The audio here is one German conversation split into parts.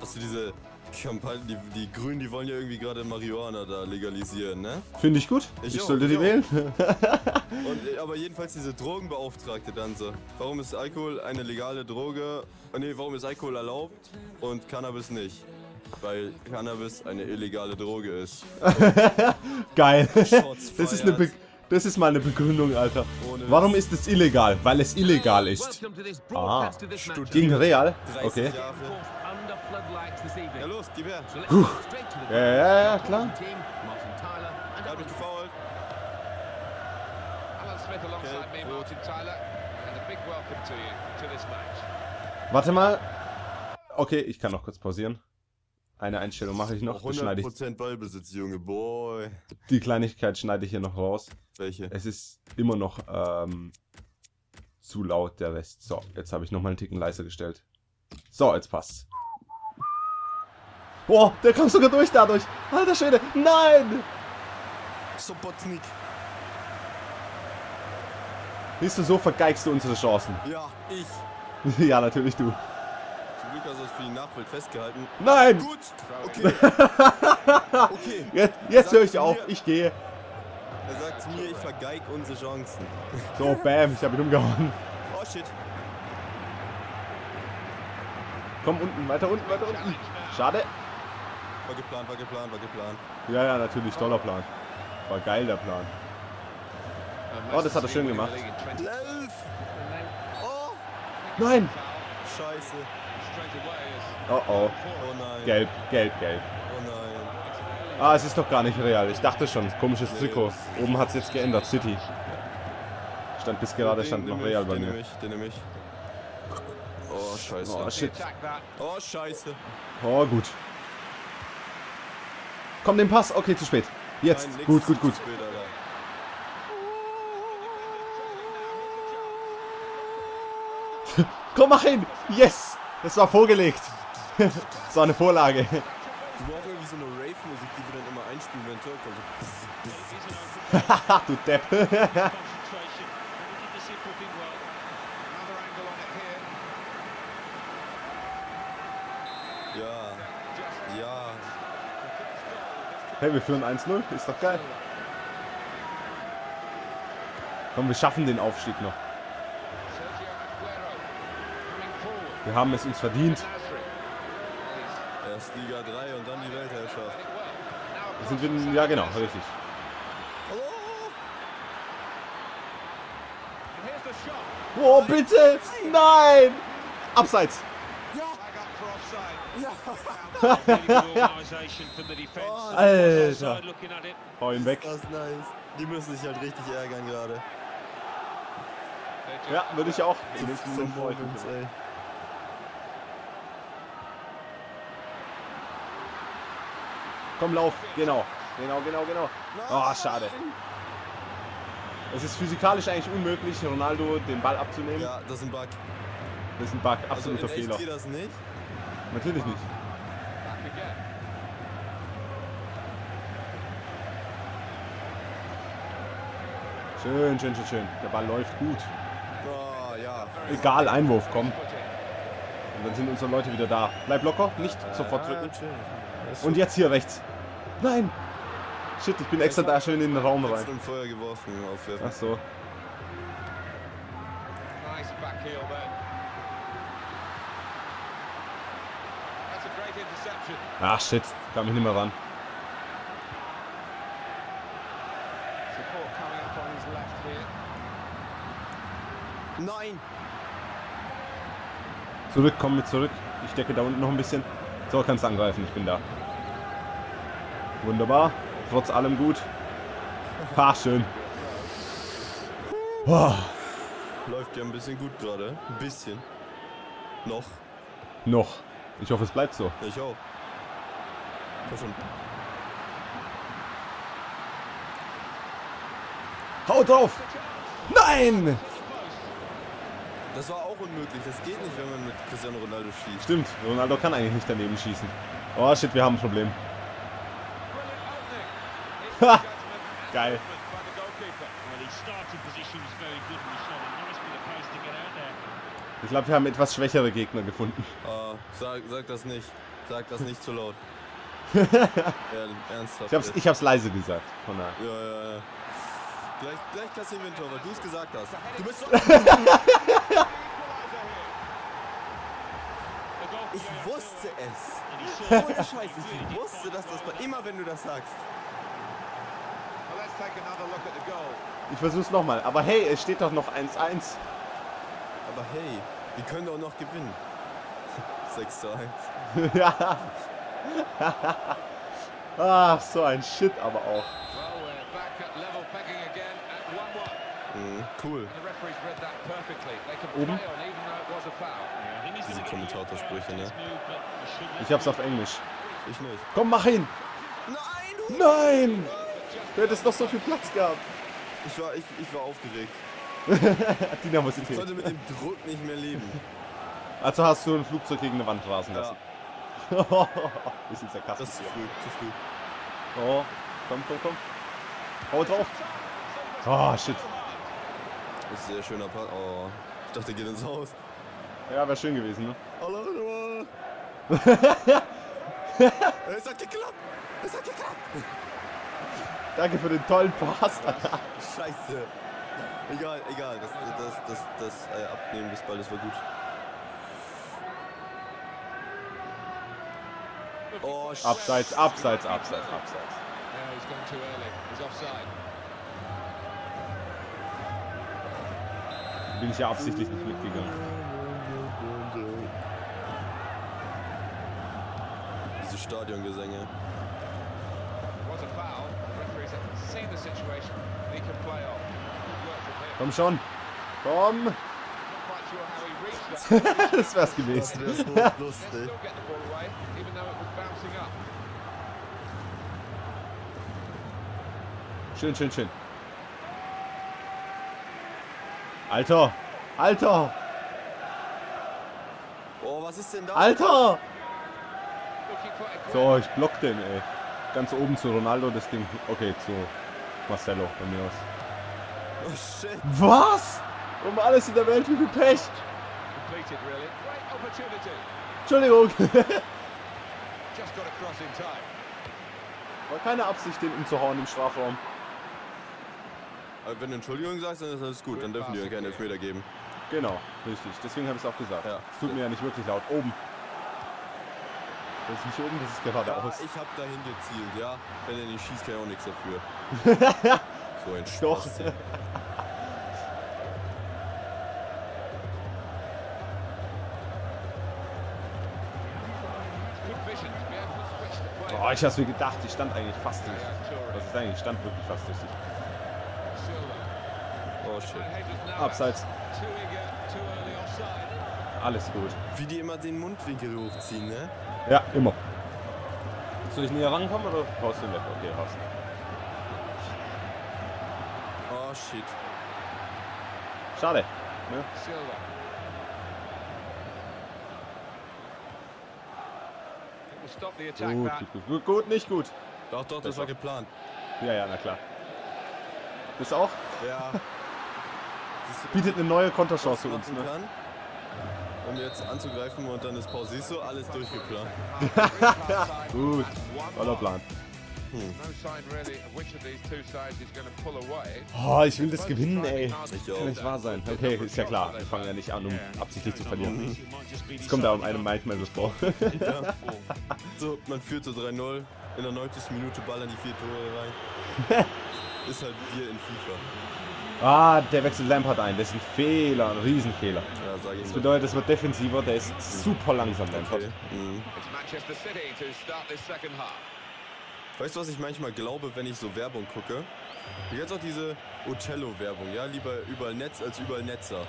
Hast du diese Kampagnen, die Grünen, die wollen ja irgendwie gerade Marihuana da legalisieren, ne? Finde ich gut. Ich auch, sollte die wählen. Und, aber jedenfalls diese Drogenbeauftragte dann so. Warum ist Alkohol eine legale Droge? Ne, warum ist Alkohol erlaubt und Cannabis nicht? Weil Cannabis eine illegale Droge ist. Geil. Das ist mal eine Begründung, Alter. Warum ist es illegal? Weil es illegal ist. Ah. Gegen Real? Okay. Ja, los, gib her. Ja, klar. Der hat mich gefoult. Warte mal. Okay, ich kann noch kurz pausieren. Eine Einstellung mache ich noch, 100% Ballbesitz, Junge, boy. Die Kleinigkeit schneide ich hier noch raus. Welche? Es ist immer noch zu laut, der Rest. So, jetzt habe ich nochmal einen Ticken leiser gestellt. So, jetzt passt. Boah, der kam sogar durch dadurch. Alter Schwede, nein! Sobotnik. Siehst du, so vergeigst du unsere Chancen. Ja, ich. Ja, natürlich du. Also für die Nachwelt festgehalten. Nein! Gut! Okay. Okay. Jetzt höre ich auf, ich gehe. Er sagt mir, ich vergeig unsere Chancen. So, bam, ich habe ihn umgehauen. Oh shit. Komm, unten, weiter unten. Schade. War geplant. Ja, natürlich, toller Plan. War geil, der Plan. Oh, das hat er schön gemacht. Oh. Nein! Scheiße. Oh oh. Oh nein. Gelb. Oh nein. Ah, es ist doch gar nicht real. Ich dachte schon, komisches Trikot. Oben hat es jetzt geändert. City. Stand bis gerade, stand noch real bei mir. Den nehme ich. Oh, scheiße. Oh, shit. Oh, scheiße. Oh, gut. Komm, den Pass. Okay, zu spät. Jetzt. Nein, gut. Komm, mach hin. Yes. Das war vorgelegt. Das war eine Vorlage. Du brauchst irgendwie so eine Rave-Musik, die wir dann immer einspielen, wenn Tor kommt. Haha, du Depp. Ja. Hey, wir führen 1-0. Ist doch geil. Komm, wir schaffen den Aufstieg noch. Wir haben es uns verdient. Erst Liga 3 und dann die Weltherrschaft. Sind wir, ja, genau, richtig. Oh, bitte! Nein! Abseits! Alter! Hau ihn weg. Das ist nice. Die müssen sich halt richtig ärgern gerade. Ja, würde ich auch. Zum Freund uns, ey. Komm, lauf. Genau. Oh, schade. Es ist physikalisch eigentlich unmöglich, Ronaldo den Ball abzunehmen. Ja, das ist ein Bug. Absoluter also Fehler. Geht das nicht? Natürlich nicht. Schön. Der Ball läuft gut. Oh, ja. Egal, Einwurf, komm. Und dann sind unsere Leute wieder da. Bleib locker, nicht sofort drücken. Und jetzt hier rechts. Nein! Shit, ich bin extra da schön in den Raum rein. Ach so. Ach shit, kam ich nicht mehr ran. Nein! Zurück, komm mit zurück. Ich decke da unten noch ein bisschen. So, kannst du angreifen, ich bin da. Wunderbar, trotz allem gut. Ha, schön. Oh. Läuft ja ein bisschen gut gerade, ein bisschen. Noch. Ich hoffe, es bleibt so. Ich auch. Hau drauf! Nein! Das war auch unmöglich, das geht nicht, wenn man mit Cristiano Ronaldo schießt. Stimmt, Ronaldo kann eigentlich nicht daneben schießen. Oh shit, wir haben ein Problem. Ha! Geil. Ich glaube, wir haben etwas schwächere Gegner gefunden. Sag das nicht. Sag das nicht zu laut. Ja, ernsthaft. Ich hab's leise gesagt. Von daher. Ja, ja, ja. Gleich kassieren wir ein Tor, weil du es gesagt hast. Du bist so... Ich wusste es. Ohne Scheiß, ich wusste, dass das... Immer wenn du das sagst. Ich versuch's nochmal. Aber hey, es steht doch noch 1-1. Aber hey, wir können doch noch gewinnen. 6-1. Ja. Ach, so ein Shit aber auch. Cool. Oben? Diese Kommentatorsprüche, ne? Ich hab's auf Englisch. Ich nicht. Komm, mach hin! Nein! Nein! Du hättest noch so viel Platz gehabt. Ich war aufgeregt. Dynamosität. Ich sollte mit dem Druck nicht mehr leben. Also hast du ein Flugzeug gegen eine Wand rasen lassen. Ja. Bisschen sarkastisch. Das ist zu früh. Oh, komm. Hau drauf. Oh, shit. Das ist ein sehr schöner Part. Oh, ich dachte, der geht ins Haus. Ja, wäre schön gewesen, ne? Hallo! Es hat geklappt! Es hat geklappt! Danke für den tollen Pass, Alter. Scheiße. Egal. Das Abnehmen des Balles war gut. Oh, shit. Abseits. Yeah, he's gone too early. He's offside. Bin ich ja absichtlich nicht mitgegangen. Diese Stadiongesänge. Komm schon! Komm! Das wär's gewesen. Das wär so lustig. Schön. Alter! Oh, was ist denn da? Alter! So, ich block den, ey. Ganz oben zu Ronaldo, das Ding. Okay, zu Marcelo, bei mir aus. Oh, shit. Was? Um alles in der Welt, wie viel Pech! Entschuldigung! War keine Absicht, den umzuhauen im Strafraum. Wenn du Entschuldigung sagst, dann ist alles gut. Dann dürfen die ja gerne Elfmeter geben. Genau, richtig. Deswegen habe ich es auch gesagt. Ja. Es tut mir ja nicht wirklich laut. Oben. Das ist nicht oben, das ist geradeaus. Ja, ich habe dahin gezielt, ja. Wenn er nicht schießt, kann er auch nichts dafür. So ein Spaß. Doch. Oh, ich hab's mir gedacht. Ich stand eigentlich fast richtig. Was ist eigentlich? Ich stand wirklich fast richtig. Oh, shit. Abseits. Alles gut. Wie die immer den Mundwinkel hochziehen, ne? Ja, immer. Soll ich näher rankommen oder brauchst du den weg? Okay, raus. Oh, shit. Schade. Ne? Gut, nicht gut. Doch, das war geplant. Ja, na klar. Bist du auch? Ja. Bietet eine neue Konterchance für uns, ne? Um jetzt anzugreifen und dann ist Pause. Siehst du, alles durchgeplant. Gut, toller Plan. Oh, ich will das gewinnen, ey. Das kann nicht wahr sein. Okay, ist ja klar. Wir fangen ja nicht an, um absichtlich zu verlieren. Es kommt da um einen manchmal so vor. Ja. So, man führt so 3-0. In der 90. Minute ballern die 4 Tore rein. Ist halt hier in FIFA. Ah, der wechselt Lampard ein. Das ist ein Fehler, ein Riesenfehler. Ja, sag ich das bedeutet, es wird defensiver. Der ist super langsam, Lampard. Okay. Weißt du, was ich manchmal glaube, wenn ich so Werbung gucke? Jetzt auch diese Ocello-Werbung, ja? Lieber überall Netz als überall Netzer.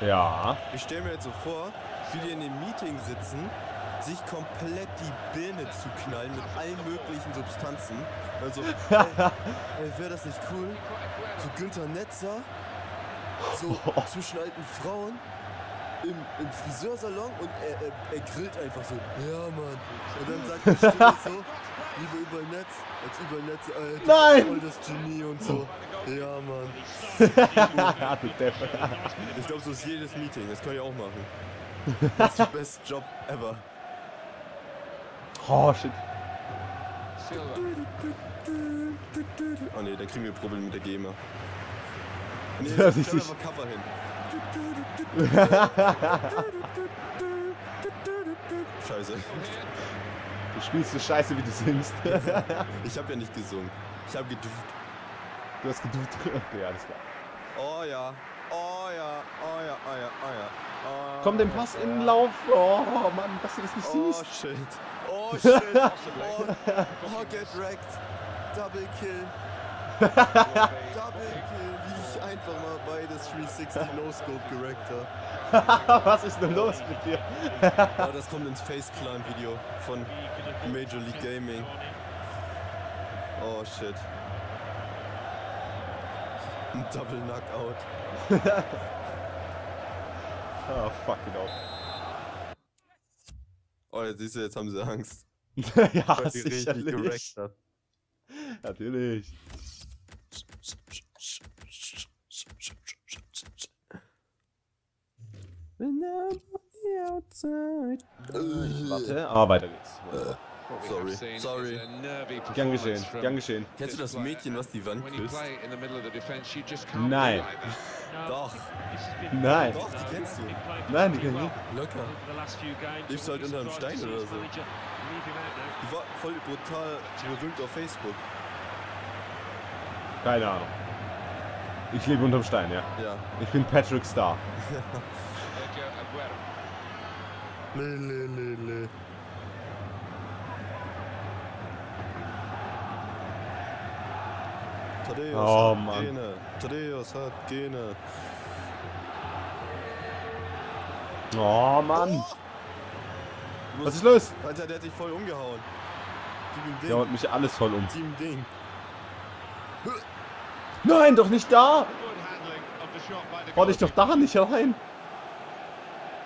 Ja. Ich stelle mir jetzt so vor, wie die in dem Meeting sitzen, sich komplett die Birne zu knallen mit allen möglichen Substanzen. Also, wäre das nicht cool? So Günther Netzer, so zwischen alten Frauen. Im Friseursalon und er grillt einfach so, ja Mann. Und dann sagt die Stimme so, lieber über Netz als über Netz, Alter. Nein! Voll das Genie und so, ja Mann. Ich glaube, so ist jedes Meeting, das kann ich auch machen. Das ist der beste Job ever. Oh, shit. Oh ne, da kriegen wir Probleme mit der GEMA. Ne, da kriegen wir Cover hin. Scheiße. Du spielst so scheiße, wie du singst. Ich hab ja nicht gesungen. Ich hab geduft. Du hast geduft. Okay, alles klar. Oh ja. Oh ja. Oh ja. Oh ja. Oh ja. Oh, komm, den Pass in den Lauf. Oh Mann, dass du das nicht siehst. Oh shit. Oh shit. Oh, get wrecked. Double kill. Double kill. Wie ich einfach mal beides 360 No-Scope gerackt habe. Was ist denn los mit dir? Oh, das kommt ins Faceclimb-Video von Major League Gaming. Oh shit. Ein Double Knockout. Oh, fuck it off. Oh, jetzt siehst du, jetzt haben sie Angst. Ja, sicherlich. Natürlich. Warte, aber weiter geht's. Sorry, sorry. Gern geschehen, gern geschehen. Kennst du das Mädchen, was die Wand küsst? Nein. Doch. Nein. Doch, die kennst du. Nein, die kenn ich nicht. Locker. Lebst du halt unter einem Stein oder so? Die war voll brutal berühmt auf Facebook. Keine Ahnung. Ich lebe unterm Stein, ja. Ja. Ich bin Patrick Star. Oh Mann. Tadeusz hat Gene. Oh Mann. Oh. Was ist los? Alter, der hat dich voll umgehauen. Der haut mich alles voll um. Team Ding. Nein, doch nicht da! Hau dich doch da nicht rein!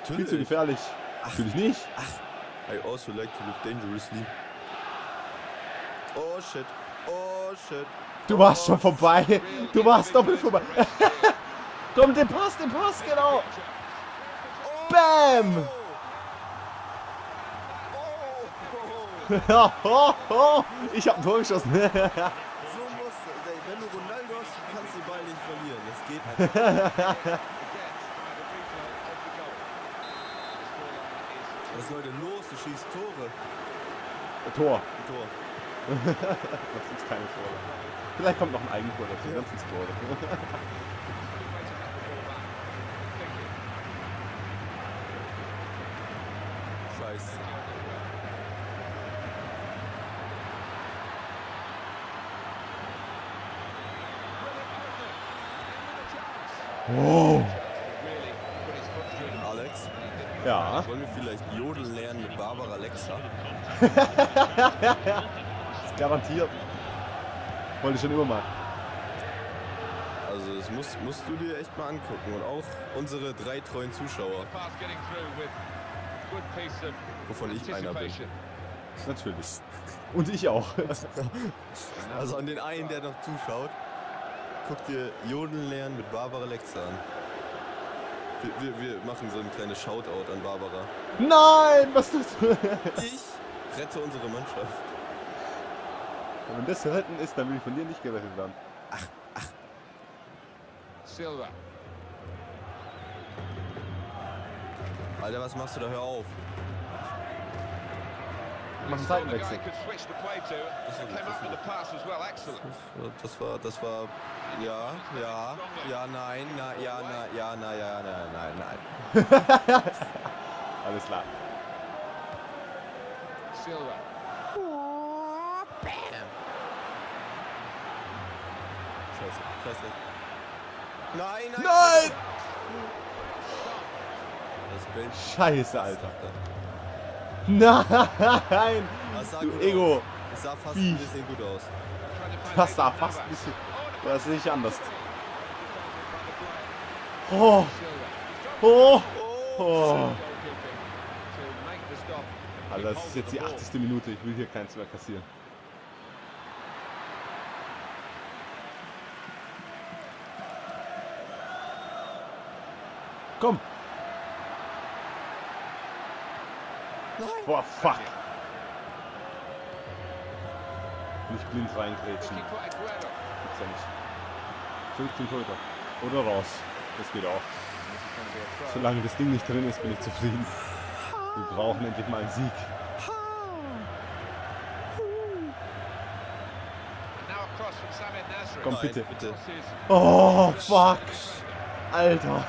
Viel zu gefährlich. Natürlich nicht. Ach. I also like to live dangerously. Oh shit. Oh shit. Du warst schon vorbei. Du warst doppelt vorbei. Komm, den Pass, genau. Bam! Ich hab ein Tor geschossen. So musst du. Wenn du Ronaldo hast, kannst du den Ball nicht verlieren. Das geht halt. Was soll denn los? Du schießt Tore. Tor. Tor. Das sind keine Tore. Vielleicht kommt noch ein Eigentor dazu, dann sind es Tore. Scheiße. Wow. Alex? Ja? Wollen wir vielleicht jodeln lernen mit Barbara Alexa? Garantiert. Wollte ich schon immer mal. Also das musst du dir echt mal angucken. Und auch unsere drei treuen Zuschauer. Wovon ich einer bin. Natürlich. Und ich auch. Also an den einen, der noch zuschaut, guck dir Jodeln lernen mit Barbara Alexa an. Wir machen so ein kleines Shoutout an Barbara. Nein, was ist das? Ich rette unsere Mannschaft. Wenn das retten ist, dann will ich von dir nicht gerettet werden. Ach, ach. Silva. Alter, was machst du da? Hör auf. Mach einen Seitenwechsel. Das war, ja, nein, na, ja, na, ja, na, ja, nein, nein, nein. Alles klar. Silva. Scheiße. Nein, nein! Nein! Das Bild. Scheiße, Alter. Nein! Du Ego! Das sah fast ein bisschen gut aus. Das sah fast ein bisschen. Das sehe ich anders. Oh! Oh! Oh! Alter, das ist jetzt die 80. Minute. Ich will hier keins mehr kassieren. Komm! Boah, fuck! Nicht blind reingrätschen. Gibt's ja nicht. Zurück zum Torhüter. Oder raus. Das geht auch. Solange das Ding nicht drin ist, bin ich zufrieden. Wir brauchen endlich mal einen Sieg. Komm bitte. Oh, fuck. Alter.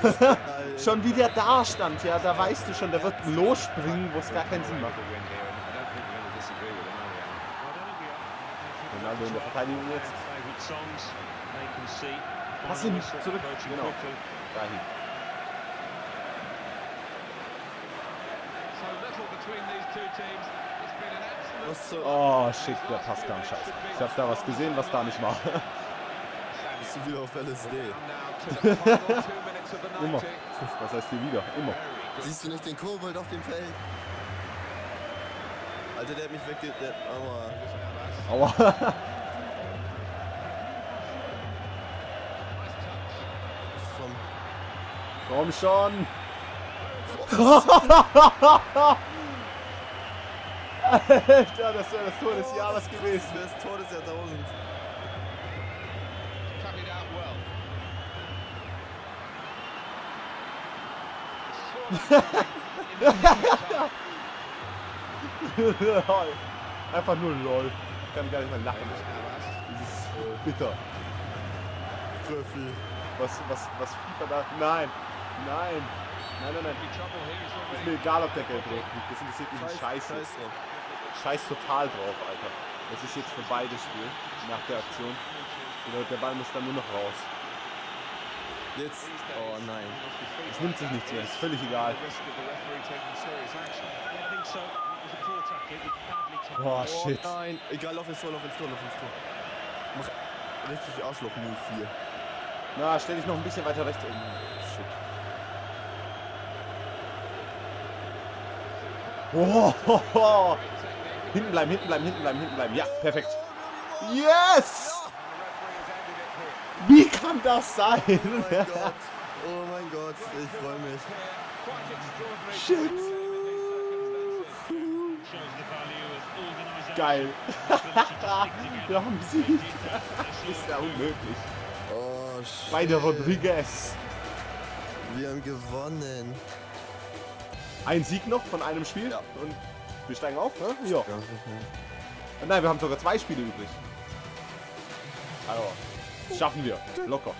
Schon wie der da stand, ja, da weißt du schon, der wird losspringen, wo es gar keinen Sinn macht. Ronaldo in der Verteidigung jetzt. Pass ihn zurück. Genau. Dahin. Oh shit, der passt gar nicht scheiße. Ich hab da was gesehen, was da nicht war. Bist du wieder auf LSD? Immer. Was heißt hier wieder? Immer. Siehst du nicht den Kobold auf dem Feld? Alter, der hat mich wegge... Aua. Aua. Komm schon! Alter, das wäre das Tor des Jahres gewesen. Das wäre das Tor des Jahrtausends. Einfach nur LOL. Ich kann gar nicht mehr lachen. Das ist bitter. Was FIFA da? Nein. Nein. Nein. Ist mir egal, ob der Geld drauf liegt. Das interessiert mich nicht. Scheiße. Scheiß total drauf, Alter. Das ist jetzt für beide Spiel. Nach der Aktion. Der Ball muss dann nur noch raus. Jetzt. Oh nein. Es nimmt sich nichts mehr. Ist völlig egal. Oh shit. Oh, nein. Egal, lauf ins Tor. Mach richtig Arschloch-Move 4. Na, stell dich noch ein bisschen weiter rechts um. Shit. Oh, ho, ho. Hinten bleiben. Ja, perfekt. Yes! Wie kann das sein? Oh mein Gott, ich freue mich. Shit. Geil. Wir haben Sieg. Ist ja unmöglich. Oh, shit. Bei der Rodriguez. Wir haben gewonnen. Ein Sieg noch von einem Spiel, ja. Und wir steigen auf, ne? Ja. Nein, wir haben sogar 2 Spiele übrig. Also, schaffen wir. Locker.